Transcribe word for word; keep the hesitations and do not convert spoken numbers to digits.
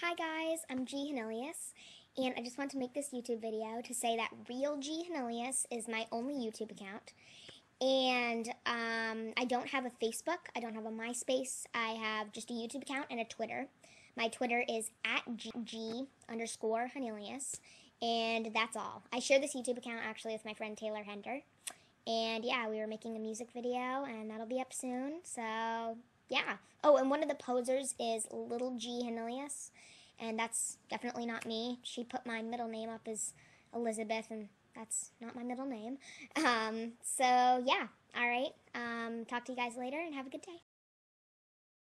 Hi guys, I'm G. Hannelius, and I just want to make this YouTube video to say that Real G. Hannelius is my only YouTube account, and um, I don't have a Facebook, I don't have a MySpace, I have just a YouTube account and a Twitter. My Twitter is at G underscore Hannelius, and that's all. I share this YouTube account actually with my friend Taylor Hender, and yeah, we were making a music video, and that'll be up soon, so yeah. Oh, and one of the posers is Little G. Hannelius, and that's definitely not me. She put my middle name up as Elizabeth, and that's not my middle name. Um, so, yeah. All right. Um, talk to you guys later, and have a good day.